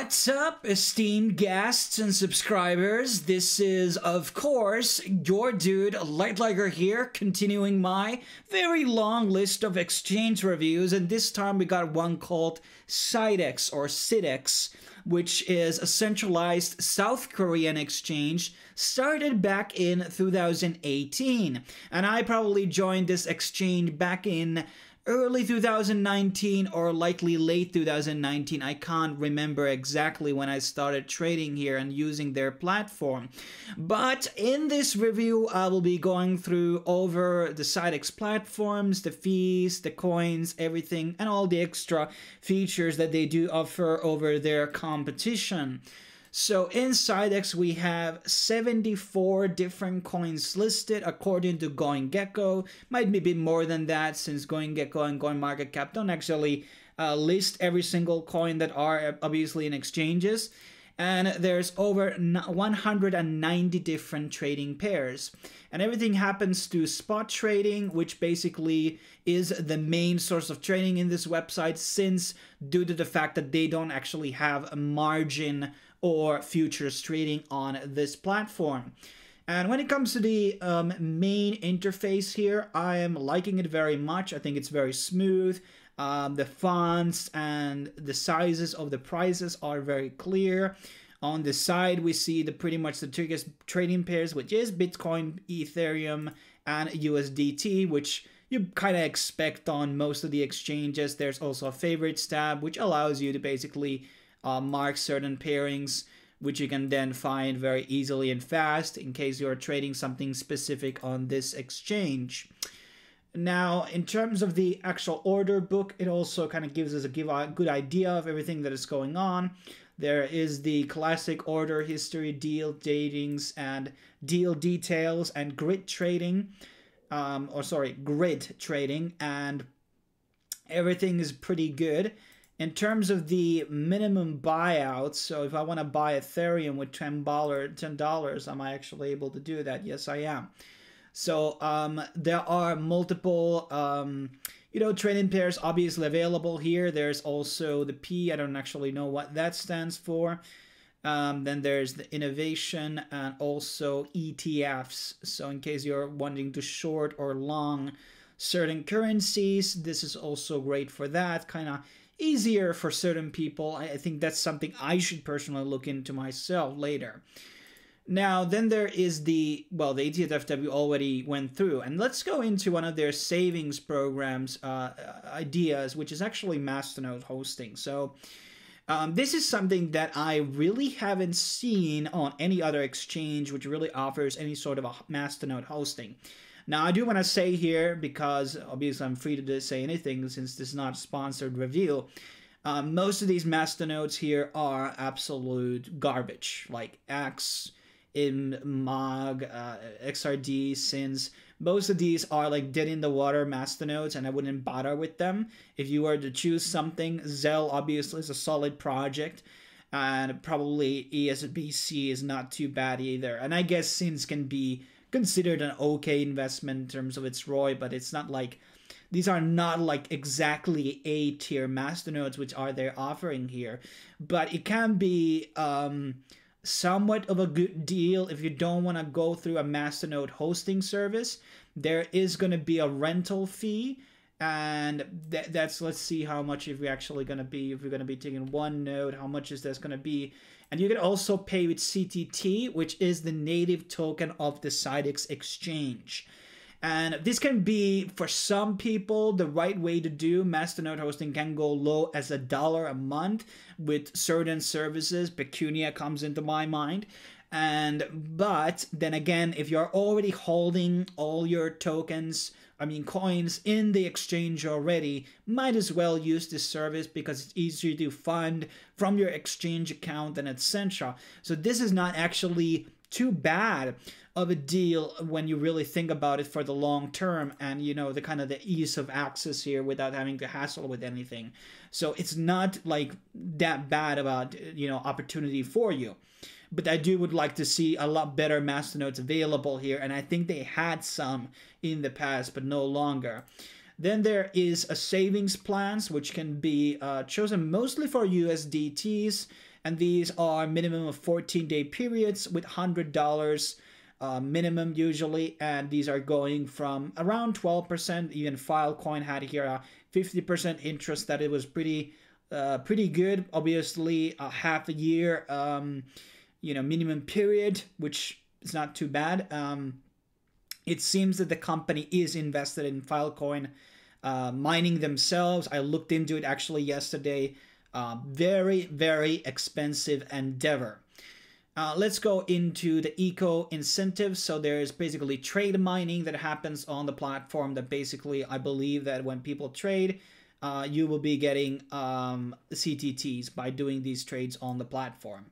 What's up, esteemed guests and subscribers? This is, of course, your dude, LightLiger here, continuing my very long list of exchange reviews, and this time we got one called Citex, or Citex, which is a centralized South Korean exchange started back in 2018. And I probably joined this exchange back in early 2019 or likely late 2019. I can't remember exactly when I started trading here and using their platform. But in this review, I will be going through over the Citex platforms, the fees, the coins, everything, and all the extra features that they do offer over their competition. So in Citex, we have 74 different coins listed according to CoinGecko. Might be more than that, since CoinGecko and CoinMarketCap don't actually list every single coin that are obviously in exchanges. And there's over 190 different trading pairs. And everything happens to spot trading, which basically is the main source of trading in this website, since due to the fact that they don't actually have a margin or futures trading on this platform. And when it comes to the main interface here, I am liking it very much. I think it's very smooth. The fonts and the sizes of the prices are very clear. On the side, we see the pretty much the biggest trading pairs, which is Bitcoin, Ethereum, and USDT, which you kind of expect on most of the exchanges. There's also a favorites tab, which allows you to basically mark certain pairings, which you can then find very easily and fast in case you're trading something specific on this exchange. Now, in terms of the actual order book, it also kind of gives us a good idea of everything that is going on. There is the classic order history, deal datings, and deal details, and grid trading, grid trading, and everything is pretty good. In terms of the minimum buyouts, so if I want to buy Ethereum with $10, am I actually able to do that? Yes, I am. So there are multiple, trading pairs obviously available here. There's also the P. I don't actually know what that stands for. Then there's the innovation and also ETFs. So in case you're wanting to short or long certain currencies, this is also great for that kind of. Easier for certain people. I think that's something I should personally look into myself later. Now, then there is the, well, the ATFW already went through. And let's go into one of their savings programs ideas, which is actually masternode hosting. So this is something that I really haven't seen on any other exchange which really offers any sort of a masternode hosting. Now, I do want to say here, because obviously I'm free to say anything since this is not a sponsored review, most of these masternodes here are absolute garbage, like Axe, InMog, Xrd, Sins. Most of these are like dead-in-the-water masternodes, and I wouldn't bother with them. If you were to choose something, Zelle obviously is a solid project, and probably ESBC is not too bad either. And I guess Sins can be considered an okay investment in terms of its ROI, but it's not like, these are not like exactly A-tier masternodes which are they're offering here. But it can be somewhat of a good deal if you don't want to go through a masternode hosting service. There is going to be a rental fee, and that's, let's see how much if we're actually going to be, if we're going to be taking one node, how much is this going to be? And you can also pay with CTT, which is the native token of the Citex exchange. And this can be, for some people, the right way to do. Masternode hosting can go low as $1 a month with certain services. Pecunia comes into my mind. But then again, if you're already holding all your tokens, coins in the exchange already, might as well use this service because it's easier to fund from your exchange account and etc. So this is not actually too bad of a deal when you really think about it for the long term, and you know, the kind of the ease of access here without having to hassle with anything. So it's not like that bad about, you know, opportunity for you. But I do would like to see a lot better masternodes available here, and I think they had some in the past, but no longer. Then there is a savings plans, which can be chosen mostly for USDTs, and these are minimum of 14-day periods with $100 minimum usually, and these are going from around 12%. Even Filecoin had here a 50% interest that it was pretty good. Obviously, a half a year, you know, minimum period, which is not too bad. It seems that the company is invested in Filecoin mining themselves. I looked into it actually yesterday. Very, very expensive endeavor. Let's go into the eco incentives. So there's basically trade mining that happens on the platform that basically, I believe that when people trade, you will be getting CTTs by doing these trades on the platform.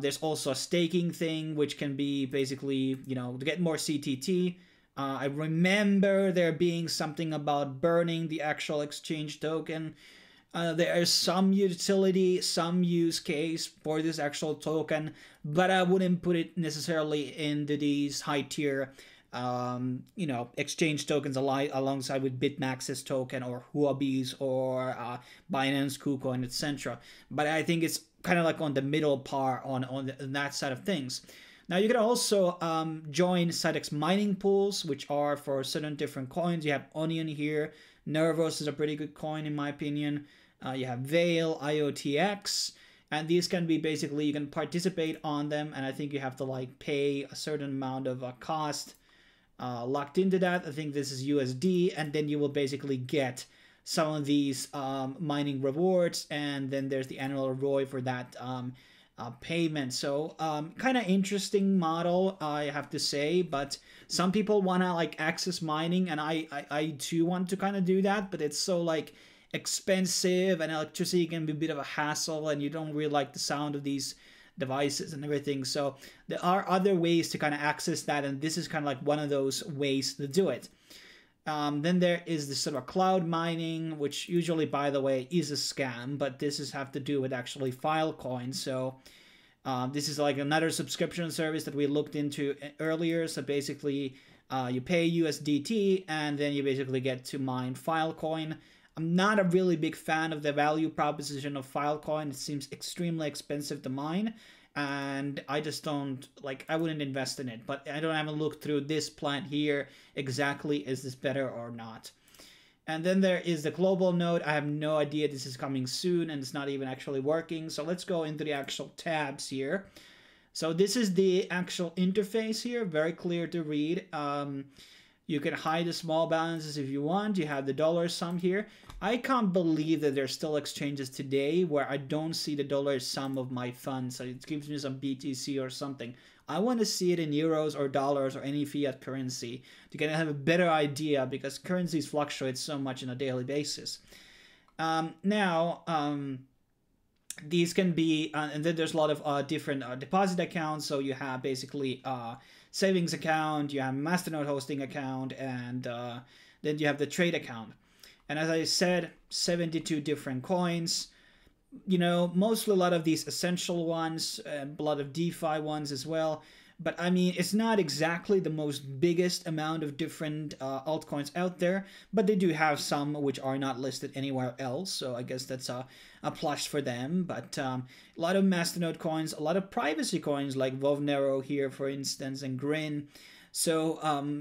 There's also a staking thing, which can be basically, you know, to get more CTT. I remember there being something about burning the actual exchange token. There is some utility, some use case for this actual token, but I wouldn't put it necessarily into these high tier, you know, exchange tokens alongside with Bitmax's token or Huobi's or Binance, KuCoin, etc. But I think it's kind of like on the middle par on that side of things. Now you can also join Citex mining pools, which are for certain different coins. You have Onion here. Nervos is a pretty good coin in my opinion. You have Veil, IOTX, and these can be basically, you can participate on them, and I think you have to like pay a certain amount of cost locked into that. I think this is USD, and then you will basically get some of these mining rewards, and then there's the annual ROI for that payment. So kind of interesting model, I have to say, but some people want to like access mining, and I too want to kind of do that, but it's so like expensive, and electricity can be a bit of a hassle, and you don't really like the sound of these devices and everything. So there are other ways to kind of access that, and this is kind of like one of those ways to do it. Then there is this sort of cloud mining, which usually, by the way, is a scam, but this is have to do with actually Filecoin. So this is like another subscription service that we looked into earlier. So basically you pay USDT and then you basically get to mine Filecoin. I'm not a really big fan of the value proposition of Filecoin. It seems extremely expensive to mine, and I just don't like, I wouldn't invest in it, but I don't have a look through this plan here exactly, is this better or not. And then there is the global node. I have no idea, this is coming soon and it's not even actually working. So let's go into the actual tabs here. So this is the actual interface here, very clear to read. You can hide the small balances if you want. You have the dollar sum here. I can't believe that there's still exchanges today where I don't see the dollar sum of my funds. So it gives me some BTC or something. I want to see it in euros or dollars or any fiat currency to kind of have a better idea, because currencies fluctuate so much on a daily basis. These can be, and then there's a lot of different deposit accounts. So you have basically savings account, you have masternode hosting account, and then you have the trade account. And as I said, 72 different coins, you know, mostly a lot of these essential ones, a lot of DeFi ones as well. But I mean, it's not exactly the most biggest amount of different altcoins out there, but they do have some which are not listed anywhere else. So I guess that's a plus for them. But a lot of masternode coins, a lot of privacy coins like Vovnero here, for instance, and Grin. So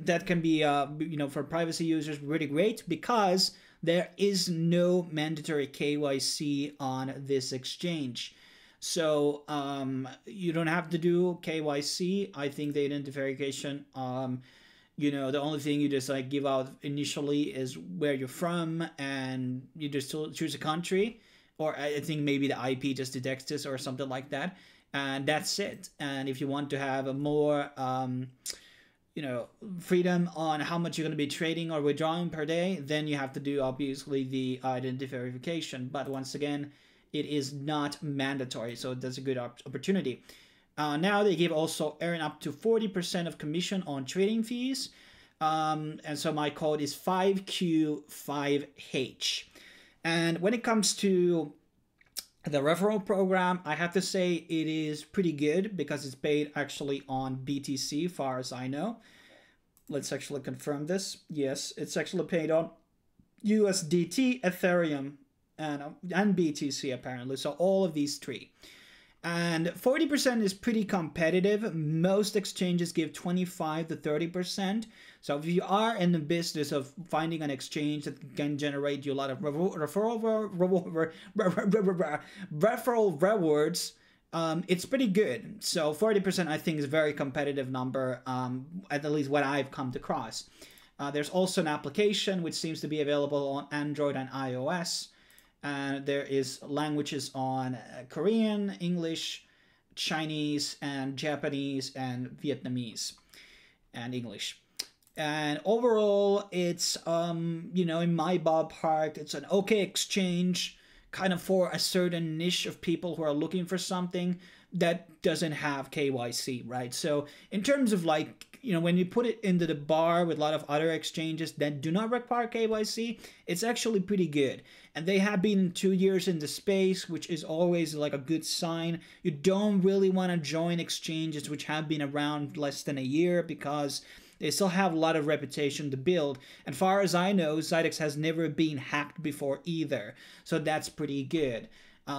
that can be, you know, for privacy users, really great, because there is no mandatory KYC on this exchange. So you don't have to do KYC. I think the identification, you know, the only thing you just like give out initially is where you're from, and you just choose a country, or I think maybe the IP just detects this or something like that, and that's it. And if you want to have a more, you know, freedom on how much you're going to be trading or withdrawing per day, then you have to do obviously the identity verification. But once again, it is not mandatory, so that's a good opportunity. Now they give also earn up to 40% of commission on trading fees. And so my code is 5Q5H. And when it comes to the referral program, I have to say it is pretty good, because it's paid actually on BTC, far as I know. Let's actually confirm this. Yes, it's actually paid on USDT, Ethereum, and BTC apparently, so all of these three. And 40% is pretty competitive. Most exchanges give 25 to 30%. So if you are in the business of finding an exchange that can generate you a lot of referral rewards, it's pretty good. So 40% I think is a very competitive number, at least what I've come across. There's also an application which seems to be available on Android and iOS. And there is languages on Korean, English, Chinese, and Japanese, and Vietnamese, and English. And overall, it's, you know, in my ballpark, it's an okay exchange, kind of for a certain niche of people who are looking for something that doesn't have KYC, right? So in terms of like, you know, when you put it into the bar with a lot of other exchanges that do not require KYC, it's actually pretty good. And they have been 2 years in the space, which is always like a good sign. You don't really want to join exchanges which have been around less than a year because they still have a lot of reputation to build. And far as I know, Citex has never been hacked before either. So that's pretty good.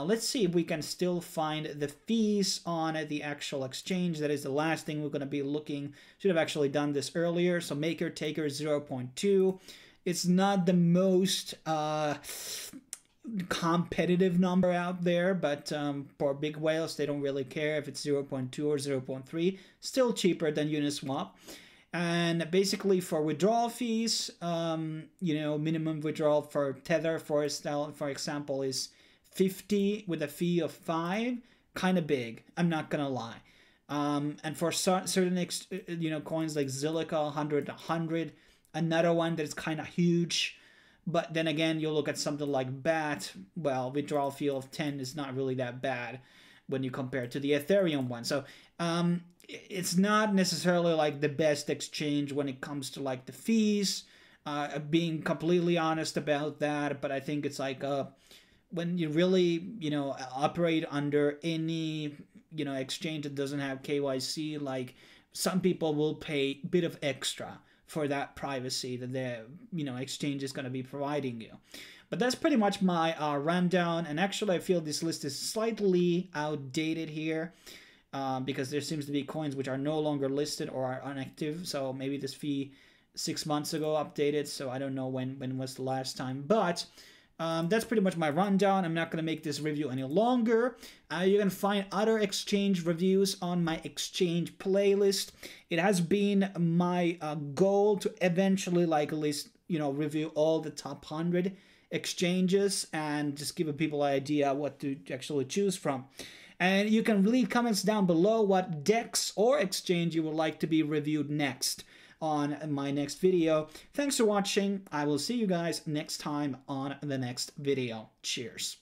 Let's see if we can still find the fees on the actual exchange. That is the last thing we're going to be looking. Should have actually done this earlier. So maker taker 0.2. It's not the most competitive number out there, but for big whales, they don't really care if it's 0.2 or 0.3. Still cheaper than Uniswap. And basically for withdrawal fees, you know, minimum withdrawal for Tether, for example, is 50 with a fee of 5, kind of big, I'm not gonna lie. And for certain, you know, coins like Zilliqa, 100, another one that's kind of huge. But then again, you'll look at something like BAT. Well, withdrawal fee of 10 is not really that bad when you compare it to the Ethereum one. So it's not necessarily like the best exchange when it comes to like the fees, being completely honest about that. But I think it's like when you really, you know, operate under any, you know, exchange that doesn't have KYC, like some people will pay a bit of extra for that privacy that the, you know, exchange is going to be providing you. But that's pretty much my rundown. And actually, I feel this list is slightly outdated here because there seems to be coins which are no longer listed or are inactive. So maybe this fee 6 months ago updated. So I don't know when was the last time, but that's pretty much my rundown. I'm not going to make this review any longer. You can find other exchange reviews on my exchange playlist. It has been my goal to eventually like list, you know, review all the top 100 exchanges and just give people an idea what to actually choose from. And you can leave comments down below what DEX or exchange you would like to be reviewed next on my next video. Thanks for watching. I will see you guys next time on the next video. Cheers.